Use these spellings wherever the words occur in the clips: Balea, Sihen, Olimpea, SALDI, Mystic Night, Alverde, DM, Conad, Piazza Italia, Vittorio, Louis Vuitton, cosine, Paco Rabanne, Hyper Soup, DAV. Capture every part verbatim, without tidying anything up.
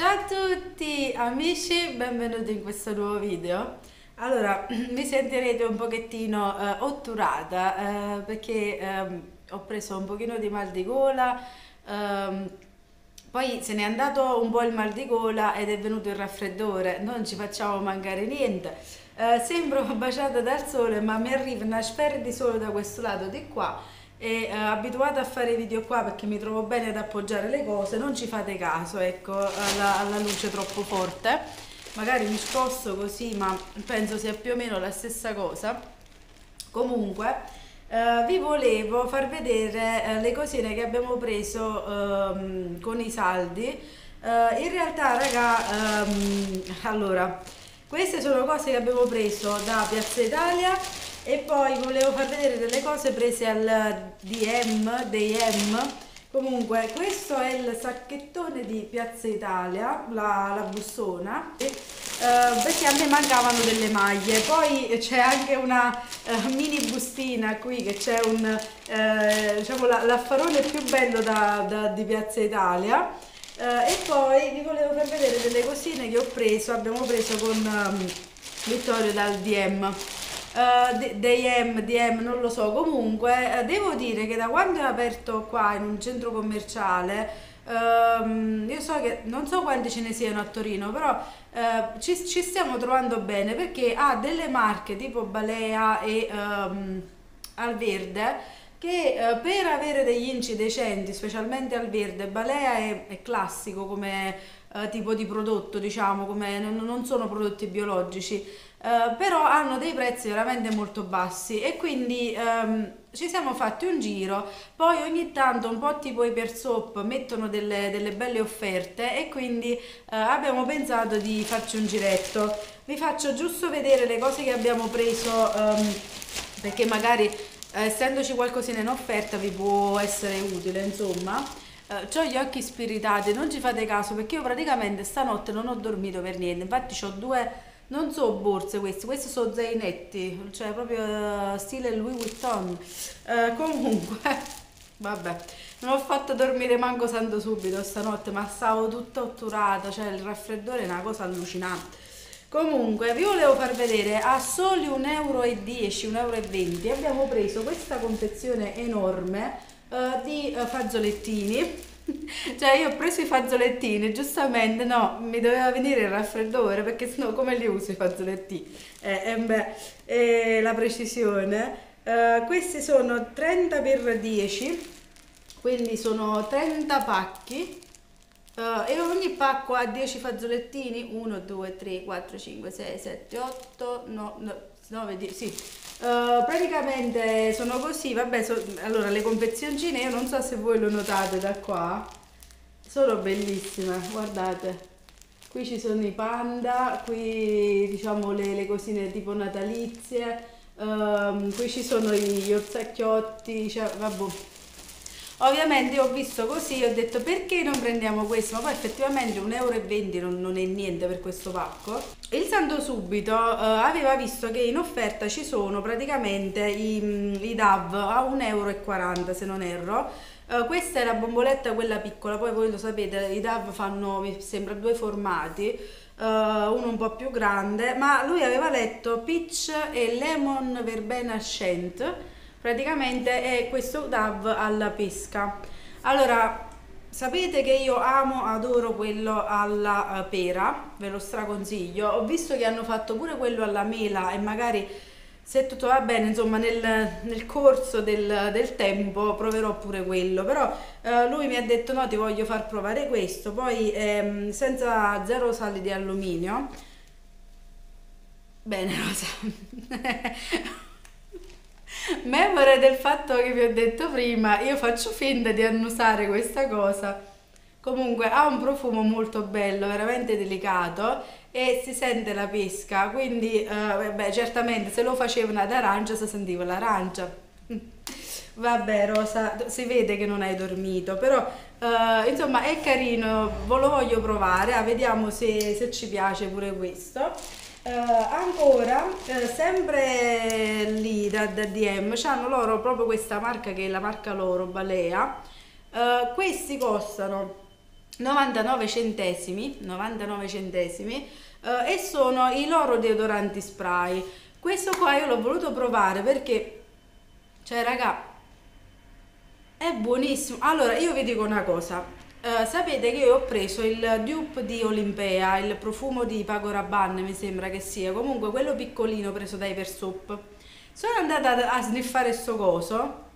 Ciao a tutti amici, benvenuti in questo nuovo video. Allora, mi sentirete un pochettino eh, otturata eh, perché eh, ho preso un pochino di mal di gola, eh, poi se n'è andato un po' il mal di gola ed è venuto il raffreddore, non ci facciamo mancare niente. Eh, sembro baciata dal sole, ma mi arriva una sfera di sole da questo lato di qua. E eh, abituata a fare video qua perché mi trovo bene ad appoggiare le cose, non ci fate caso, ecco, alla, alla luce troppo forte. Magari mi sposto così, ma penso sia più o meno la stessa cosa. Comunque eh, vi volevo far vedere eh, le cosine che abbiamo preso ehm, con i saldi. Eh, in realtà, raga, ehm, allora, queste sono cose che abbiamo preso da Piazza Italia. E poi volevo far vedere delle cose prese al D M, D M. Comunque questo è il sacchettone di Piazza Italia, la, la bussona, eh, perché a me mancavano delle maglie. Poi c'è anche una eh, mini bustina qui, che c'è un eh, diciamo l'affarone più bello da, da, di Piazza Italia. Eh, e poi vi volevo far vedere delle cosine che ho preso, abbiamo preso con um, Vittorio dal D M. Uh, D M, D M, non lo so. Comunque, uh, devo dire che da quando è aperto qua in un centro commerciale, uh, io so che non so quanti ce ne siano a Torino, però uh, ci, ci stiamo trovando bene, perché ha delle marche tipo Balea e um, Alverde che uh, per avere degli inci decenti, specialmente Alverde, Balea è, è classico come uh, tipo di prodotto, diciamo, come non, non sono prodotti biologici. Uh, però hanno dei prezzi veramente molto bassi e quindi um, ci siamo fatti un giro. Poi ogni tanto, un po' tipo Hyper Soup, mettono delle, delle belle offerte e quindi uh, abbiamo pensato di farci un giretto. Vi faccio giusto vedere le cose che abbiamo preso, um, perché magari essendoci qualcosina in offerta vi può essere utile, insomma. Uh, c'ho gli occhi spiritati, non ci fate caso, perché io praticamente stanotte non ho dormito per niente. Infatti c'ho due, non so, borse, queste, questi sono zainetti, cioè proprio uh, stile Louis Vuitton. Uh, comunque, vabbè, non ho fatto dormire manco santo subito stanotte, ma stavo tutta otturata, cioè il raffreddore è una cosa allucinante. Comunque, vi volevo far vedere, a soli un euro e dieci, un euro e venti abbiamo preso questa confezione enorme uh, di uh, fazzolettini. Cioè io ho preso i fazzolettini, giustamente, no, mi doveva venire il raffreddore, perché sennò come li uso i fazzolettini? Eh, eh, beh, eh, la precisione. Eh, questi sono trenta per dieci, quindi sono trenta pacchi, eh, e ogni pacco ha dieci fazzolettini, uno, due, tre, quattro, cinque, sei, sette, otto, nove, nove, dieci, sì. Uh, praticamente sono così, vabbè, so, allora le confezioncine, io non so se voi lo notate da qua, sono bellissime, guardate, qui ci sono i panda, qui diciamo le, le cosine tipo natalizie, uh, qui ci sono gli orsacchiotti, cioè, vabbè. Ovviamente ho visto così, ho detto perché non prendiamo questo, ma poi effettivamente un euro e venti non, non è niente per questo pacco. Il santo subito eh, aveva visto che in offerta ci sono praticamente i, i D A V a un euro e quaranta se non erro. eh, questa è la bomboletta, quella piccola, poi voi lo sapete, i D A V fanno, mi sembra, due formati, Uh, uno un po' più grande, ma lui aveva letto peach e lemon verbena scent. Praticamente è questo D A V alla pesca. Allora, sapete che io amo, adoro quello alla pera, ve lo straconsiglio. Ho visto che hanno fatto pure quello alla mela e magari, se tutto va bene, insomma, nel, nel corso del, del tempo proverò pure quello. Però eh, lui mi ha detto no, ti voglio far provare questo. Poi ehm, senza zero sali di alluminio. Bene, Rosa. Memora del fatto che vi ho detto prima, io faccio finta di annusare questa cosa. Comunque ha un profumo molto bello, veramente delicato, e si sente la pesca, quindi eh, beh, certamente se lo facevano ad arancia si sentiva l'arancia. Vabbè Rosa, si vede che non hai dormito, però eh, insomma è carino, ve lo voglio provare, ah, vediamo se, se ci piace pure questo. Uh, ancora, uh, sempre lì da, da D M, hanno loro proprio questa marca che è la marca loro, Balea. Uh, questi costano novantanove centesimi novantanove centesimi eh, e sono i loro deodoranti spray. Questo qua io l'ho voluto provare perché, cioè raga, è buonissimo. Allora io vi dico una cosa, eh, sapete che io ho preso il dupe di Olimpea, il profumo di Paco Rabanne mi sembra che sia, comunque quello piccolino preso da Hyper Soup. Sono andata a sniffare sto coso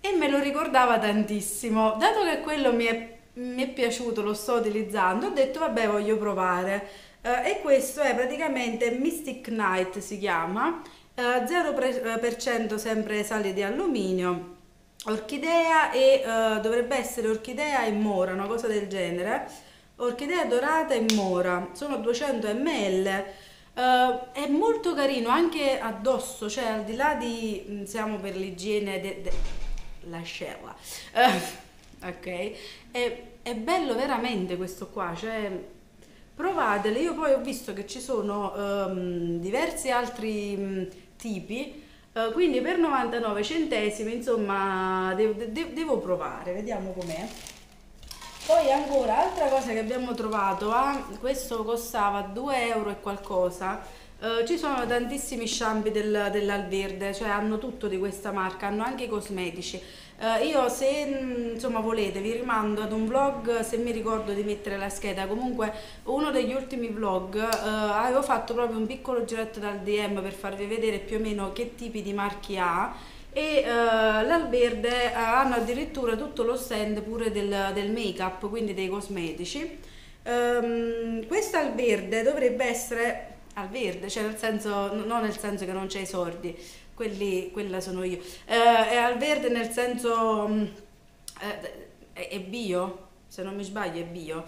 e me lo ricordava tantissimo, dato che quello mi è mi è piaciuto, lo sto utilizzando, ho detto vabbè, voglio provare. Eh, e questo è praticamente Mystic Night, si chiama, eh, zero per cento sempre sale di alluminio, orchidea e eh, dovrebbe essere orchidea e mora, una cosa del genere, orchidea dorata e mora, sono duecento millilitri. Eh, è molto carino anche addosso, cioè al di là di, siamo per l'igiene de, de, la scella. Eh. Ok, è, è bello veramente questo qua, cioè provatele. Io poi ho visto che ci sono um, diversi altri um, tipi, uh, quindi per novantanove centesimi insomma de de de devo provare, vediamo com'è. Poi ancora altra cosa che abbiamo trovato, ah, questo costava due euro e qualcosa. Uh, ci sono tantissimi shampoo del, dell'Alverde, cioè hanno tutto di questa marca, hanno anche i cosmetici. Uh, io se insomma volete vi rimando ad un vlog, se mi ricordo di mettere la scheda, comunque uno degli ultimi vlog uh, avevo fatto proprio un piccolo giretto dal D M per farvi vedere più o meno che tipi di marchi ha, e uh, l'Alverde uh, hanno addirittura tutto lo stand pure del, del make up, quindi dei cosmetici. Um, questo Alverde dovrebbe essere al verde, cioè nel senso, non nel senso che non c'è i sordi, quelli, quella sono io, eh, è al verde nel senso, eh, è bio, se non mi sbaglio è bio,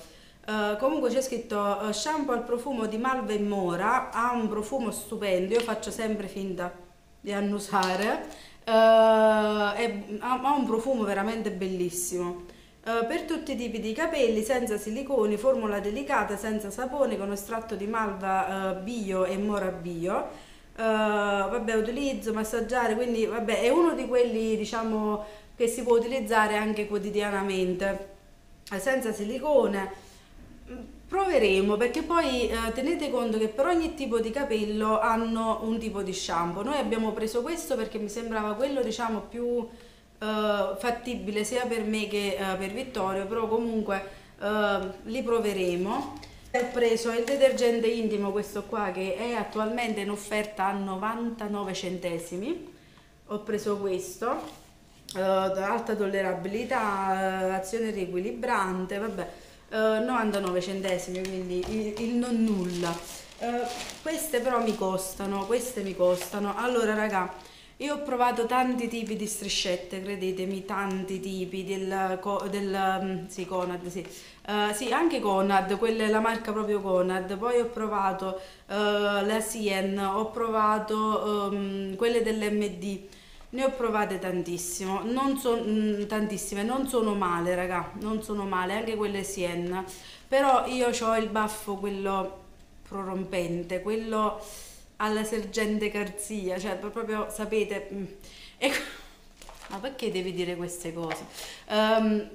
eh, comunque c'è scritto shampoo al profumo di malva e mora, ha un profumo stupendo, io faccio sempre finta di annusare, eh, è, ha un profumo veramente bellissimo. Uh, per tutti i tipi di capelli, senza siliconi, formula delicata, senza sapone, con estratto di malva uh, bio e mora bio. Uh, vabbè, utilizzo, massaggiare, quindi vabbè, è uno di quelli diciamo che si può utilizzare anche quotidianamente, uh, senza silicone. Proveremo, perché poi eh, tenete conto che per ogni tipo di capello hanno un tipo di shampoo. Noi abbiamo preso questo perché mi sembrava quello diciamo più Uh, fattibile sia per me che uh, per Vittorio, però comunque uh, li proveremo. Ho preso il detergente intimo, questo qua, che è attualmente in offerta a novantanove centesimi. Ho preso questo, uh, alta tollerabilità, uh, azione riequilibrante, vabbè, uh, novantanove centesimi, quindi il, il non nulla. Uh, queste però mi costano, queste mi costano. Allora raga, io ho provato tanti tipi di striscette, credetemi, tanti tipi del, del sì, Conad, sì. Uh, sì, anche Conad, quella è la marca proprio Conad. Poi ho provato uh, la Sihen, ho provato um, quelle dell'M D, ne ho provate tantissimo, non so, mh, tantissime, non sono male, raga, non sono male, anche quelle Sihen. Però io ho il baffo, quello prorompente, quello alla sergente Garzia, cioè proprio sapete, e, ma perché devi dire queste cose? Um,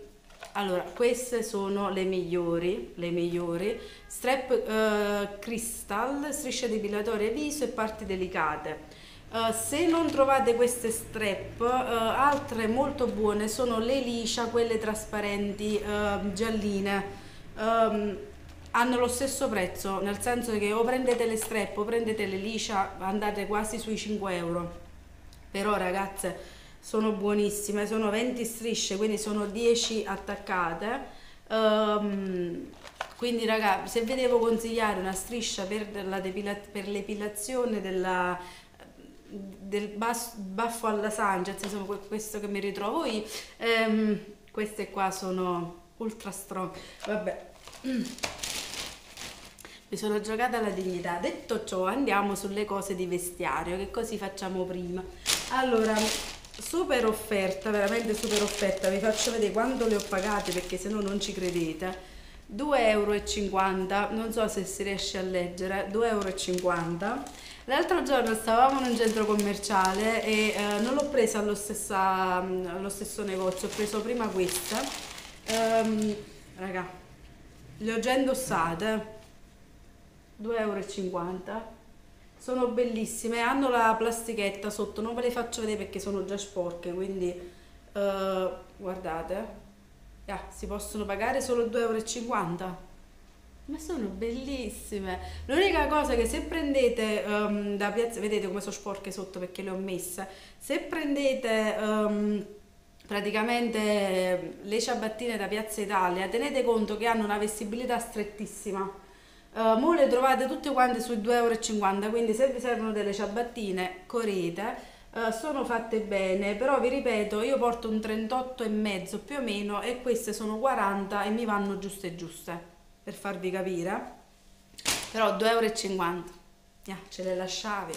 allora, queste sono le migliori, le migliori, strap uh, crystal, strisce depilatorie viso e parti delicate. Uh, se non trovate queste strap, uh, altre molto buone sono le liscia, quelle trasparenti, uh, gialline, um, hanno lo stesso prezzo, nel senso che o prendete le strap o prendete le liscia, andate quasi sui cinque euro. Però ragazze, sono buonissime, sono venti strisce, quindi sono dieci attaccate. Um, quindi raga, se vi devo consigliare una striscia per, per l'epilazione della, del baffo alla Sanchez, insomma questo che mi ritrovo io, um, queste qua sono ultra strong, vabbè. Mm. Mi sono giocata alla dignità. Detto ciò, andiamo sulle cose di vestiario, che così facciamo prima. Allora, super offerta, veramente super offerta, vi faccio vedere quanto le ho pagate perché se no non ci credete. due e cinquanta euro, non so se si riesce a leggere, due e cinquanta euro. L'altro giorno stavamo in un centro commerciale e eh, non l'ho presa allo, stessa, allo stesso negozio, ho preso prima questa. Um, raga, Le ho già indossate, due e cinquanta euro, sono bellissime, hanno la plastichetta sotto, non ve le faccio vedere perché sono già sporche, quindi uh, guardate, ah, si possono pagare solo due e cinquanta euro, ma sono bellissime. L'unica cosa che se prendete um, da piazza, vedete come sono sporche sotto perché le ho messe, se prendete um, praticamente le ciabattine da Piazza Italia, tenete conto che hanno una vestibilità strettissima. Uh, mo le trovate tutte quante sui due e cinquanta euro, quindi se vi servono delle ciabattine correte, uh, sono fatte bene, però vi ripeto, io porto un trentotto e mezzo più o meno e queste sono quaranta e mi vanno giuste giuste, per farvi capire. Però due e cinquanta euro, yeah, ce le lasciavi,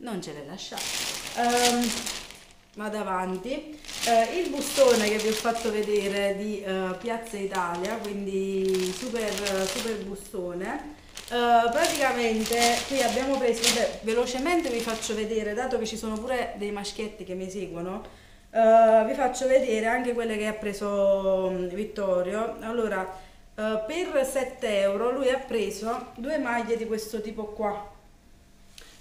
non ce le lasciavi. Um, vado avanti. Uh, il bustone che vi ho fatto vedere di uh, Piazza Italia, quindi super, super bustone, uh, praticamente qui abbiamo preso, vabbè, velocemente vi faccio vedere, dato che ci sono pure dei maschietti che mi seguono, uh, vi faccio vedere anche quelle che ha preso um, Vittorio. Allora, uh, per sette euro lui ha preso due maglie di questo tipo qua.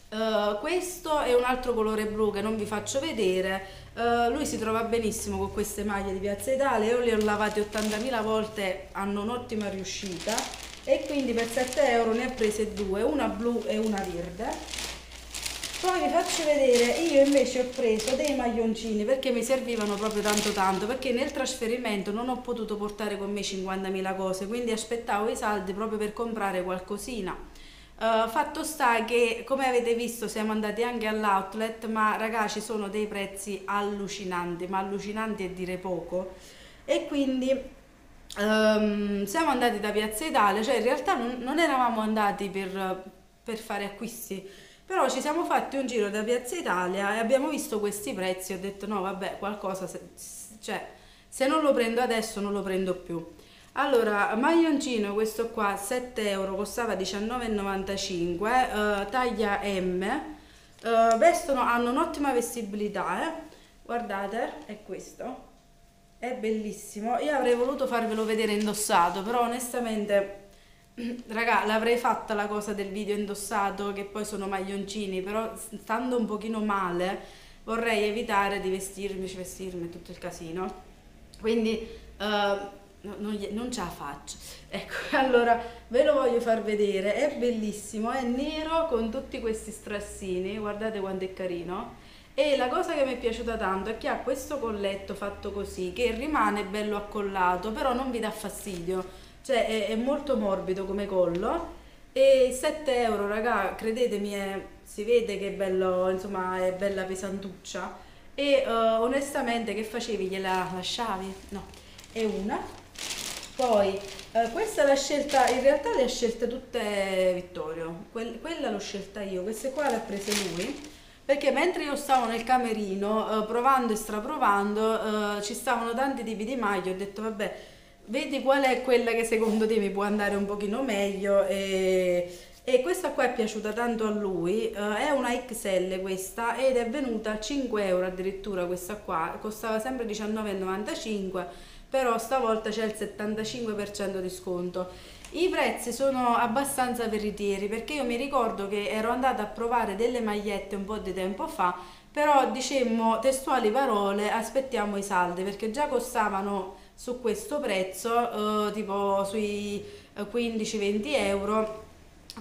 Uh, questo è un altro colore blu che non vi faccio vedere. Uh, lui si trova benissimo con queste maglie di Piazza Italia, io le ho lavate ottantamila volte, hanno un'ottima riuscita, e quindi per sette euro ne ha prese due, una blu e una verde. Poi vi faccio vedere, io invece ho preso dei maglioncini perché mi servivano proprio tanto tanto, perché nel trasferimento non ho potuto portare con me cinquantamila cose, quindi aspettavo i saldi proprio per comprare qualcosina. Uh, fatto sta che, come avete visto, siamo andati anche all'outlet, ma ragazzi sono dei prezzi allucinanti, ma allucinanti è dire poco, e quindi um, siamo andati da Piazza Italia, cioè in realtà non, non eravamo andati per, per fare acquisti, però ci siamo fatti un giro da Piazza Italia e abbiamo visto questi prezzi, ho detto no vabbè, qualcosa se, cioè, se non lo prendo adesso non lo prendo più. Allora, maglioncino, questo qua sette euro, costava diciannove e novantacinque, eh, taglia M, eh, vestono, hanno un'ottima vestibilità, eh. Guardate, è questo, è bellissimo, io avrei voluto farvelo vedere indossato, però onestamente, raga, l'avrei fatta la cosa del video indossato, che poi sono maglioncini, però stando un pochino male vorrei evitare di vestirmi, vestirmi tutto il casino, quindi... Eh, Non, non ce la faccio, ecco. Allora ve lo voglio far vedere, è bellissimo, è nero con tutti questi strassini, guardate quanto è carino, e la cosa che mi è piaciuta tanto è che ha questo colletto fatto così che rimane bello accollato, però non vi dà fastidio, cioè è, è molto morbido come collo, e sette euro raga, credetemi, è, si vede che è bello, insomma è bella pesantuccia, e eh, onestamente che facevi, gliela lasciavi? No, è una. Poi eh, questa è la scelta, in realtà le ha scelte tutte Vittorio, que quella l'ho scelta io, queste qua le ha prese lui, perché mentre io stavo nel camerino eh, provando e straprovando eh, ci stavano tanti tipi di maglie, ho detto vabbè, vedi qual è quella che secondo te mi può andare un pochino meglio, e, e questa qua è piaciuta tanto a lui, eh, è una X L questa ed è venuta a cinque euro addirittura, questa qua costava sempre diciannove e novantacinque, però stavolta c'è il settantacinque per cento di sconto. I prezzi sono abbastanza veritieri, perché io mi ricordo che ero andata a provare delle magliette un po' di tempo fa, però dicemmo testuali parole, aspettiamo i saldi, perché già costavano su questo prezzo eh, tipo sui quindici venti euro,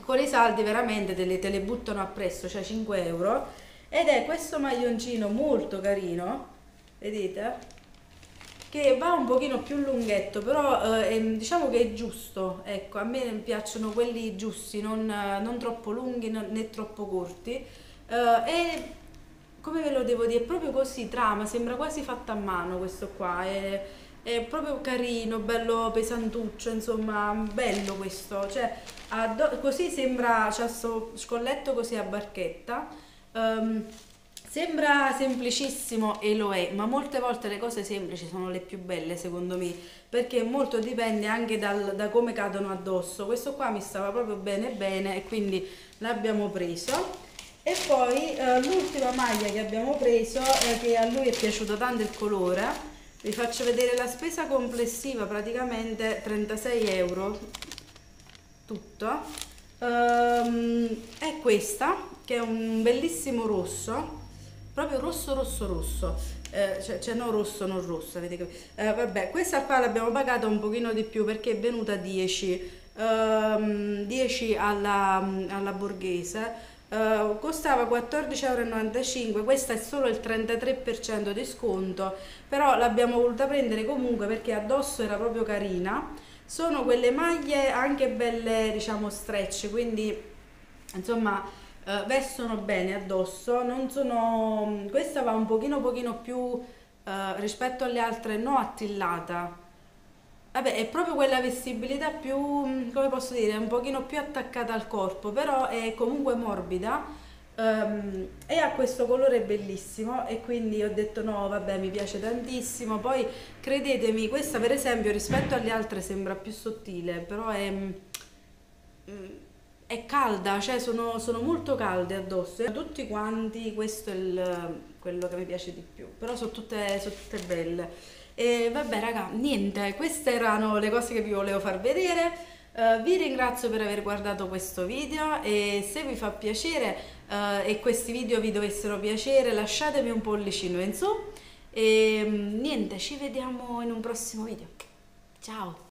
con i saldi veramente te le, te le buttano appresso, cioè cinque euro, ed è questo maglioncino molto carino, vedete? Che va un pochino più lunghetto, però eh, è, diciamo che è giusto, ecco, a me piacciono quelli giusti, non, non troppo lunghi né troppo corti, eh, e come ve lo devo dire, è proprio così, trama, sembra quasi fatta a mano questo qua, è, è proprio carino, bello pesantuccio, insomma, bello questo, cioè così sembra, c'è questo scolletto così a barchetta, um, sembra semplicissimo e lo è, ma molte volte le cose semplici sono le più belle secondo me, perché molto dipende anche dal, da come cadono addosso. Questo qua mi stava proprio bene bene e quindi l'abbiamo preso. E poi eh, l'ultima maglia che abbiamo preso, eh, che a lui è piaciuto tanto il colore, vi faccio vedere la spesa complessiva, praticamente trentasei euro tutto. Ehm, è questa che è un bellissimo rosso, proprio rosso rosso rosso, eh, cioè, cioè non rosso non rosso, avete capito? Eh, vabbè, questa qua l'abbiamo pagata un pochino di più perché è venuta dieci, ehm, dieci alla, alla borghese. Uh, costava quattordici e novantacinque euro, questa è solo il trentatré per cento di sconto, però l'abbiamo voluta prendere comunque perché addosso era proprio carina. Sono quelle maglie anche belle, diciamo stretch, quindi insomma uh, vestono bene addosso, non sono... questa va un pochino pochino più uh, rispetto alle altre, no, attillata. Vabbè, è proprio quella vestibilità più, come posso dire, un pochino più attaccata al corpo, però è comunque morbida, um, e ha questo colore bellissimo, e quindi ho detto no, vabbè, mi piace tantissimo. Poi credetemi, questa per esempio rispetto alle altre sembra più sottile, però è, è calda, cioè sono, sono molto calde addosso. Tutti quanti, questo è il, quello che mi piace di più, però sono tutte, sono tutte belle. E vabbè raga, niente, queste erano le cose che vi volevo far vedere. Uh, vi ringrazio per aver guardato questo video, e se vi fa piacere uh, e questi video vi dovessero piacere, lasciatemi un pollicino in su, e niente, ci vediamo in un prossimo video. Ciao!